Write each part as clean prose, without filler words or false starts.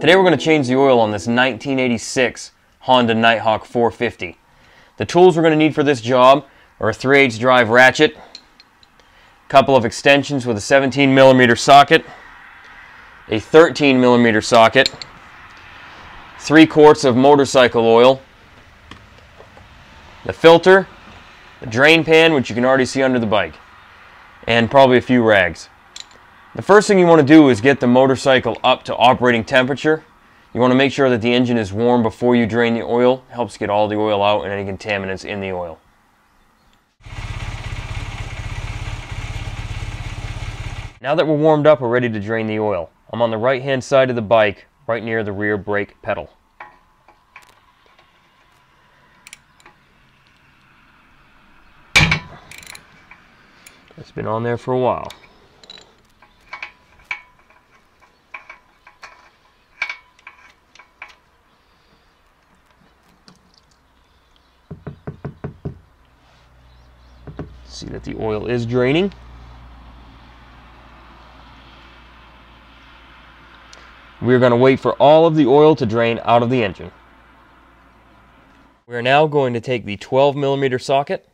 Today we're going to change the oil on this 1986 Honda Nighthawk 450. The tools we're going to need for this job are a 3/8 drive ratchet, a couple of extensions with a 17mm socket, a 13mm socket, 3 quarts of motorcycle oil, the filter, the drain pan, which you can already see under the bike, and probably a few rags. The first thing you want to do is get the motorcycle up to operating temperature. You want to make sure that the engine is warm before you drain the oil. It helps get all the oil out and any contaminants in the oil. Now that we're warmed up, we're ready to drain the oil. I'm on the right-hand side of the bike, right near the rear brake pedal. It's been on there for a while. See that the oil is draining. We're going to wait for all of the oil to drain out of the engine. We're now going to take the 12mm socket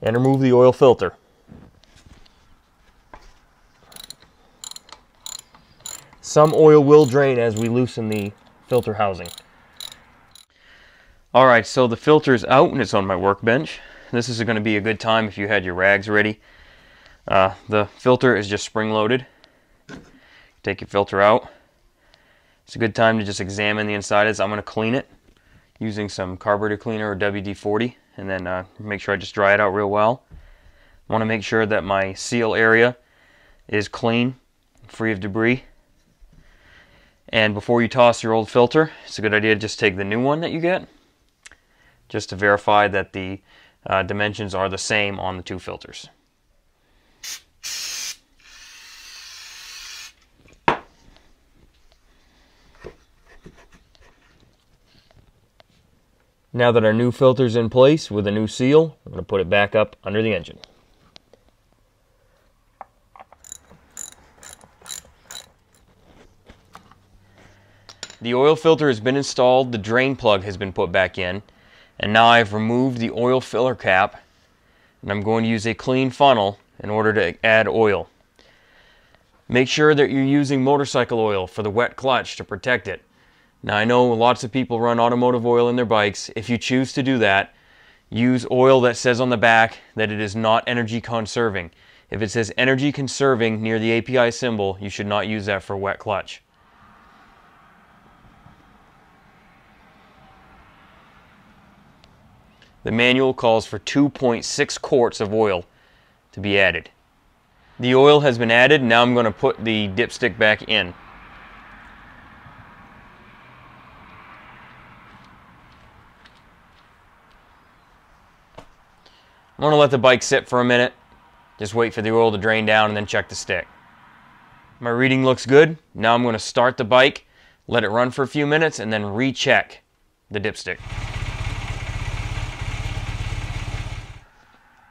and remove the oil filter. Some oil will drain as we loosen the filter housing. Alright, so the filter's out and it's on my workbench. This is going to be a good time if you had your rags ready. The filter is just spring-loaded. Take your filter out. It's a good time to just examine the inside of this. I'm going to clean it using some carburetor cleaner or WD-40 and then make sure I just dry it out real well. I want to make sure that my seal area is clean, free of debris. And before you toss your old filter, it's a good idea to just take the new one that you get, just to verify that the dimensions are the same on the two filters. Now that our new filter's in place with a new seal, I'm going to put it back up under the engine. The oil filter has been installed, the drain plug has been put back in, and now I've removed the oil filler cap, and I'm going to use a clean funnel in order to add oil. Make sure that you're using motorcycle oil for the wet clutch to protect it. Now I know lots of people run automotive oil in their bikes. If you choose to do that, use oil that says on the back that it is not energy conserving. If it says energy conserving near the API symbol, you should not use that for wet clutch. The manual calls for 2.6 quarts of oil to be added. The oil has been added. Now I'm going to put the dipstick back in. I'm going to let the bike sit for a minute. Just wait for the oil to drain down and then check the stick. My reading looks good. Now I'm going to start the bike, let it run for a few minutes, and then recheck the dipstick.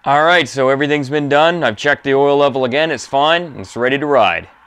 Alright, so everything's been done. I've checked the oil level again. It's fine. It's ready to ride.